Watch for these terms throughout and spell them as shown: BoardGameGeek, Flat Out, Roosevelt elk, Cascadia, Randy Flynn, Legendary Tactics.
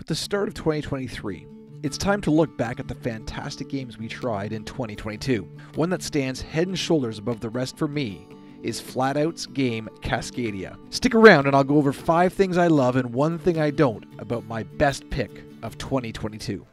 With the start of 2023, it's time to look back at the fantastic games we tried in 2022. One that stands head and shoulders above the rest for me is Flat Out's game Cascadia. Stick around and I'll go over 5 things I love and 1 thing I don't about my best pick of 2022.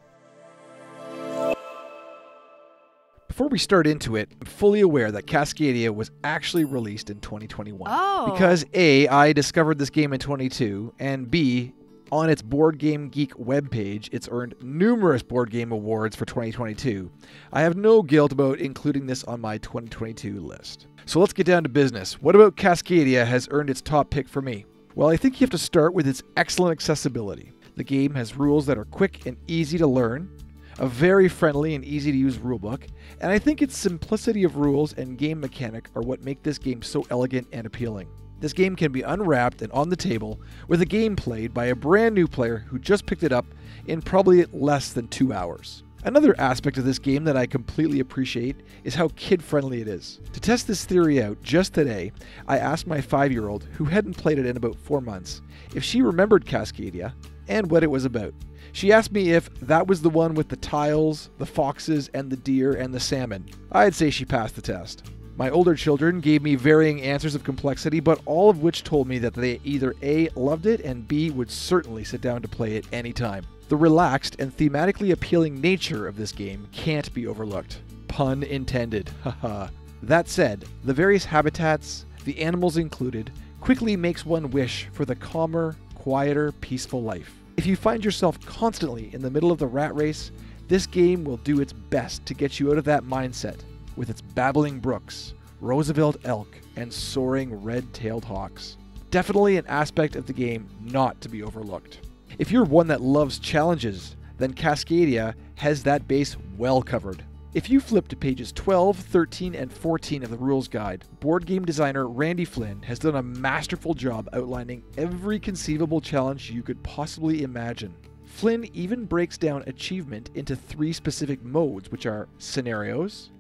Before we start into it, I'm fully aware that Cascadia was actually released in 2021. Oh. Because A, I discovered this game in 2022, and B, on its BoardGameGeek webpage, it's earned numerous board game awards for 2022. I have no guilt about including this on my 2022 list. So let's get down to business. What about Cascadia has earned its top pick for me? Well, I think you have to start with its excellent accessibility. The game has rules that are quick and easy to learn, a very friendly and easy to use rulebook, and I think its simplicity of rules and game mechanic are what make this game so elegant and appealing. This game can be unwrapped and on the table with a game played by a brand new player who just picked it up in probably less than 2 hours. Another aspect of this game that I completely appreciate is how kid-friendly it is. To test this theory out just today, I asked my 5-year-old, who hadn't played it in about 4 months, if she remembered Cascadia and what it was about. She asked me if that was the one with the tiles, the foxes, and the deer, and the salmon. I'd say she passed the test. My older children gave me varying answers of complexity, but all of which told me that they either A, loved it, and B, would certainly sit down to play it any time. The relaxed and thematically appealing nature of this game can't be overlooked. Pun intended, haha. That said, the various habitats, the animals included, quickly makes one wish for the calmer, quieter, peaceful life. If you find yourself constantly in the middle of the rat race, this game will do its best to get you out of that mindset with its babbling brooks, Roosevelt elk, and soaring red-tailed hawks. Definitely an aspect of the game not to be overlooked. If you're one that loves challenges, then Cascadia has that base well covered. If you flip to pages 12, 13, and 14 of the rules guide, board game designer Randy Flynn has done a masterful job outlining every conceivable challenge you could possibly imagine. Flynn even breaks down achievement into 3 specific modes, which are scenarios,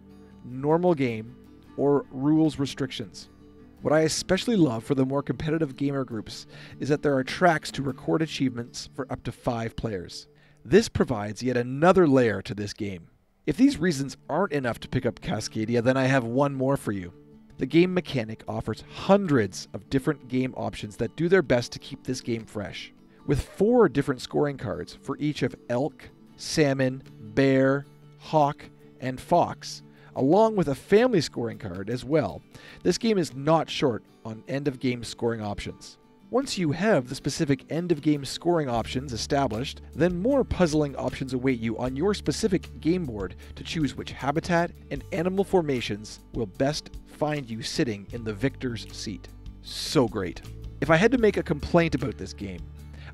normal game, or rules restrictions. What I especially love for the more competitive gamer groups is that there are tracks to record achievements for up to 5 players. This provides yet another layer to this game. If these reasons aren't enough to pick up Cascadia, then I have one more for you. The game mechanic offers hundreds of different game options that do their best to keep this game fresh. With 4 different scoring cards for each of elk, salmon, bear, hawk, and fox, along with a family scoring card as well, this game is not short on end-of-game scoring options. Once you have the specific end-of-game scoring options established, then more puzzling options await you on your specific game board to choose which habitat and animal formations will best find you sitting in the victor's seat. So great. If I had to make a complaint about this game,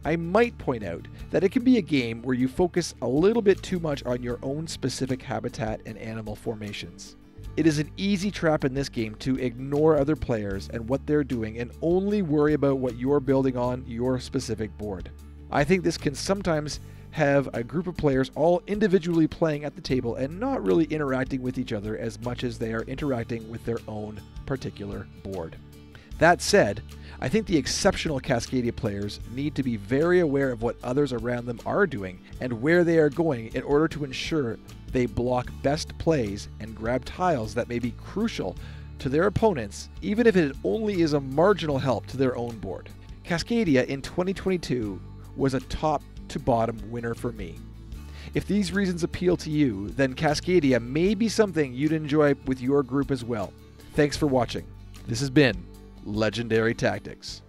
I might point out that it can be a game where you focus a little bit too much on your own specific habitat and animal formations. It is an easy trap in this game to ignore other players and what they're doing and only worry about what you're building on your specific board. I think this can sometimes have a group of players all individually playing at the table and not really interacting with each other as much as they are interacting with their own particular board. That said, I think the exceptional Cascadia players need to be very aware of what others around them are doing and where they are going in order to ensure they block best plays and grab tiles that may be crucial to their opponents, even if it only is a marginal help to their own board. Cascadia in 2022 was a top-to-bottom winner for me. If these reasons appeal to you, then Cascadia may be something you'd enjoy with your group as well. Thanks for watching. This has been Legendary Tactics.